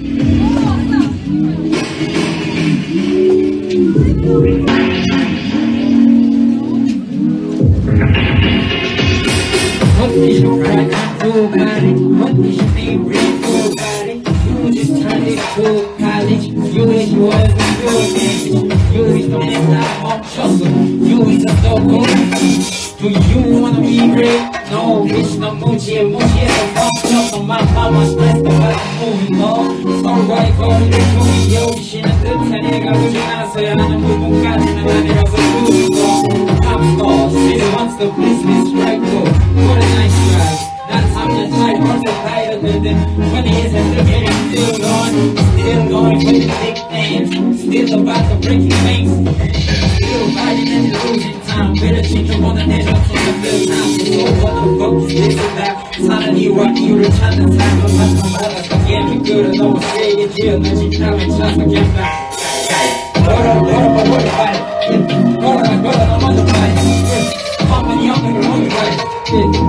Do you wanna be great? No, bitch, no moochie, I'm fucked up on my mama's nice, but I'm moving on. It's alright, go to the studio, shit, I could tell you, I would not say, I don't move on, God, and I never do it. I'm lost, it wants the business, right, go, what a nice drive. That's how the time was a title, and then 20 years after getting still going for the big names, still about to break your face. Still riding and losing time, better change your mind and head up on the third time. So what the fuck is this about? Suddenly rock you return the time, but my mother forget me good, I know I stay in jail, now she travel just to get back. What up, I'm on the fight. I'm on the right.